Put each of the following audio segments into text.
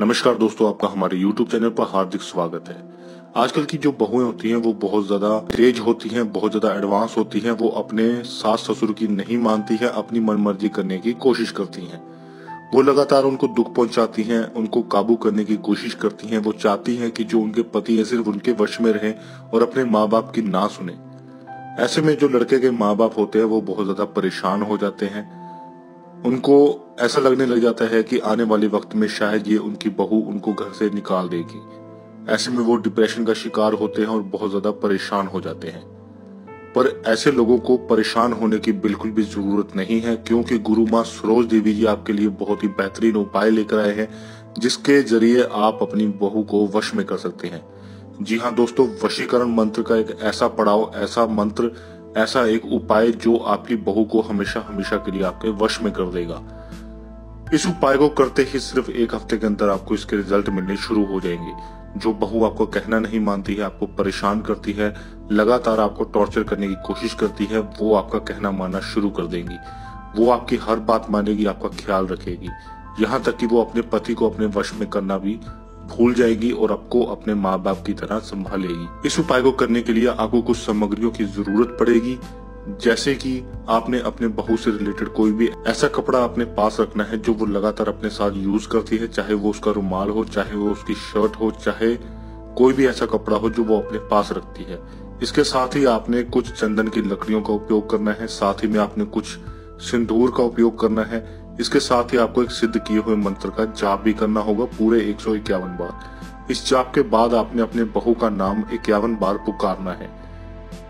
नमस्कार दोस्तों, आपका हमारे YouTube चैनल पर हार्दिक स्वागत है। आजकल की जो बहुएं होती हैं वो बहुत ज्यादा तेज होती हैं, बहुत ज्यादा एडवांस होती हैं। वो अपने सास ससुर की नहीं मानती है, अपनी मनमर्जी करने की कोशिश करती हैं। वो लगातार उनको दुख पहुंचाती हैं, उनको काबू करने की कोशिश करती हैं। वो चाहती हैं कि जो उनके पति है सिर्फ उनके वश में रहे और अपने माँ बाप की ना सुने। ऐसे में जो लड़के के माँ बाप होते हैं वो बहुत ज्यादा परेशान हो जाते हैं। उनको ऐसा लगने लग जाता है कि आने वाले वक्त में शायद ये उनकी बहू उनको घर से निकाल देगी। ऐसे में वो डिप्रेशन का शिकार होते हैं और बहुत ज्यादा परेशान हो जाते हैं। पर ऐसे लोगों को परेशान होने की बिल्कुल भी जरूरत नहीं है, क्योंकि गुरु माँ सरोज देवी जी आपके लिए बहुत ही बेहतरीन उपाय लेकर आए हैं जिसके जरिए आप अपनी बहू को वश में कर सकते हैं। जी हाँ दोस्तों, वशीकरण मंत्र का एक ऐसा पड़ाव, ऐसा मंत्र, ऐसा एक उपाय जो आपकी बहू को हमेशा हमेशा के लिए आपके वश में कर देगा। इस उपाय को करते ही सिर्फ एक हफ्ते के अंदर आपको इसके रिजल्ट मिलने शुरू हो जाएंगे। जो बहू आपको कहना नहीं मानती है, आपको परेशान करती है, लगातार आपको टॉर्चर करने की कोशिश करती है, वो आपका कहना मानना शुरू कर देंगी। वो आपकी हर बात मानेगी, आपका ख्याल रखेगी, यहाँ तक कि वो अपने पति को अपने वश में करना भी भूल जाएगी और आपको अपने माँ बाप की तरह संभालेगी। इस उपाय को करने के लिए आपको कुछ सामग्रियों की जरूरत पड़ेगी, जैसे कि आपने अपने बहू से रिलेटेड कोई भी ऐसा कपड़ा अपने पास रखना है जो वो लगातार अपने साथ यूज करती है, चाहे वो उसका रुमाल हो, चाहे वो उसकी शर्ट हो, चाहे कोई भी ऐसा कपड़ा हो जो वो अपने पास रखती है। इसके साथ ही आपने कुछ चंदन की लकड़ियों का उपयोग करना है, साथ ही में आपने कुछ सिंदूर का उपयोग करना है। इसके साथ ही आपको एक सिद्ध किए हुए मंत्र का जाप भी करना होगा, पूरे 151 बार। इस जाप के बाद आपने अपने बहू का नाम 51 बार पुकारना है।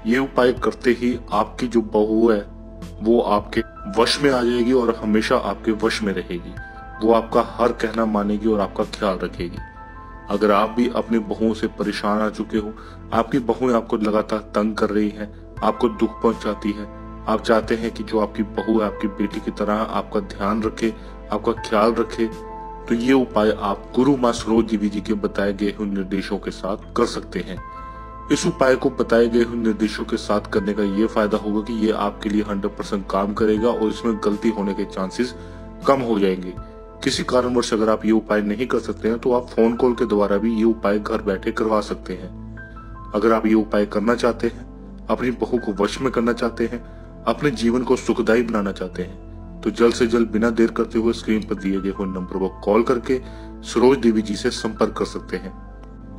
ये उपाय करते ही आपकी जो बहू है वो आपके वश में आ जाएगी और हमेशा आपके वश में रहेगी। वो आपका हर कहना मानेगी और आपका ख्याल रखेगी। अगर आप भी अपनी बहुओं से परेशान आ चुके हो, आपकी बहुएं आपको लगातार तंग कर रही है, आपको दुख पहुंचाती है, आप चाहते हैं कि जो आपकी बहू है आपकी बेटी की तरह आपका ध्यान रखे, आपका ख्याल रखे, तो ये उपाय आप गुरु माँ सरोज देवी जी के बताए गए हुए निर्देशों के साथ कर सकते हैं। इस उपाय को बताए गए हुए निर्देशों के साथ करने का ये फायदा होगा कि ये आपके लिए 100% काम करेगा और इसमें गलती होने के चांसेस कम हो जाएंगे। किसी कारणवश अगर आप ये उपाय नहीं कर सकते हैं तो आप फोन कॉल के द्वारा भी ये उपाय घर बैठे करवा सकते हैं। अगर आप ये उपाय करना चाहते हैं, अपनी बहू को वश में करना चाहते हैं, अपने जीवन को सुखदायी बनाना चाहते हैं, तो जल्द से जल्द बिना देर करते हुए स्क्रीन पर दिए गए हुए नंबर पर कॉल करके सरोज देवी जी से संपर्क कर सकते हैं।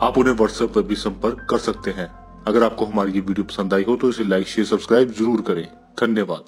आप उन्हें व्हाट्सएप पर भी संपर्क कर सकते हैं। अगर आपको हमारी ये वीडियो पसंद आई हो तो इसे लाइक, शेयर, सब्सक्राइब जरूर करें। धन्यवाद।